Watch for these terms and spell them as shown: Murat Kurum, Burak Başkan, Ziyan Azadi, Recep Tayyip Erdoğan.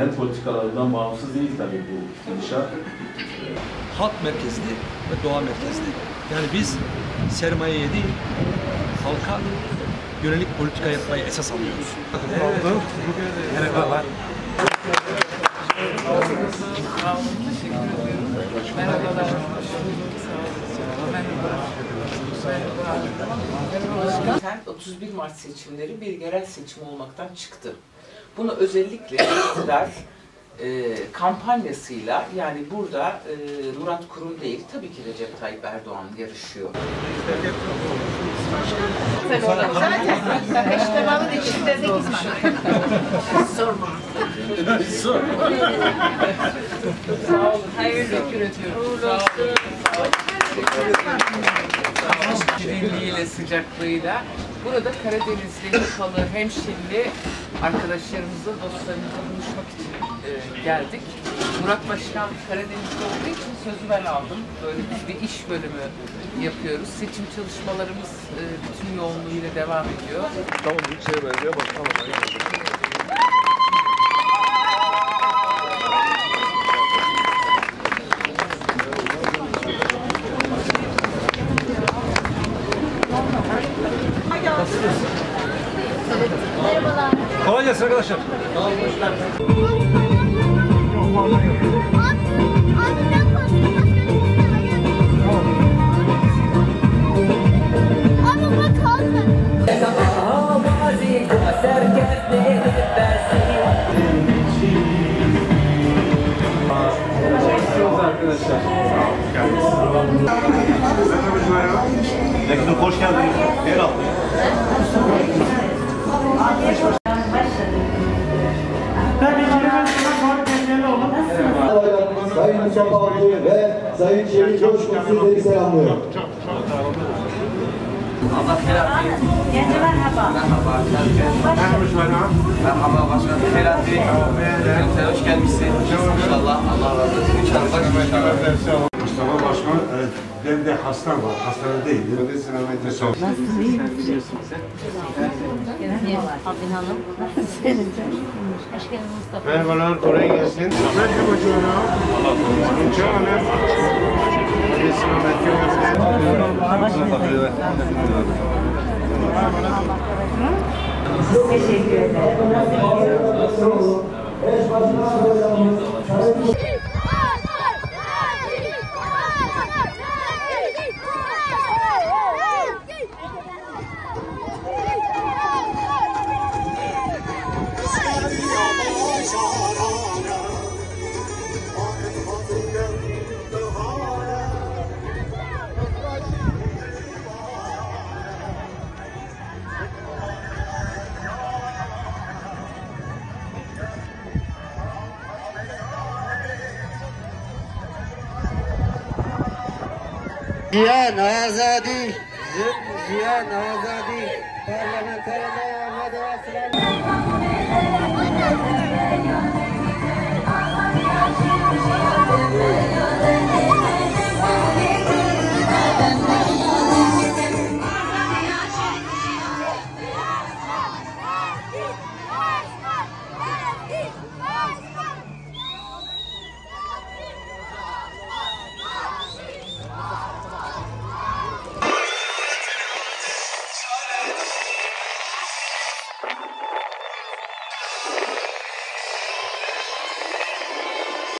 Kendi politikalarından bağımsız değil tabii bu inşaat. Halk merkezli ve doğa merkezli. Yani biz sermayeye değil, halka yönelik politika yapmayı esas alıyoruz. Evet. Merhabalar. Teşekkür ederim. Merhabalar. Sen 31 Mart seçimleri bir yerel seçim olmaktan çıktı. Bunu özellikle iktidar kampanyasıyla, yani burada Murat Kurum değil, tabii ki Recep Tayyip Erdoğan yarışıyor. Zaten eştemanın içinde 8 var. Sorma. Sorma. Sağ olun. Hayırlı üretiyorum. Sağ olun. Şirinliğiyle, sıcaklığıyla. Burada Karadenizli, Urfalı, hemşirili arkadaşlarımızla, dostlarımızla buluşmak için geldik. Burak Başkan Karadeniz'de olduğu için sözü ben aldım. Böyle bir iş bölümü yapıyoruz. Seçim çalışmalarımız bütün yoğunluğuyla devam ediyor. Tamam, bir şeye benziyor. Merhabalar. Kolay gelsin arkadaşlar. Tamam, hoş geldiniz. Sayın Mustafa ve Sayın Çelik Coşkun'u selamlıyorum. Allah selam edin. Merhaba. Merhaba başkanım. Selam edin. Sen hoş gelmişsin. İnşallah Allah razı olsun. İnşallah. Mustafa başkan, ben de hastam var. Hastanedeyim. Nasılsın? İyi biliyorsunuz. Abin hanım. Merhabalar, kolay gelsin. Merhaba canım. Allah korusun. Canım. Teşekkür ederim. Ziyan Azadi, Ziyan Azadi, parlamenterler.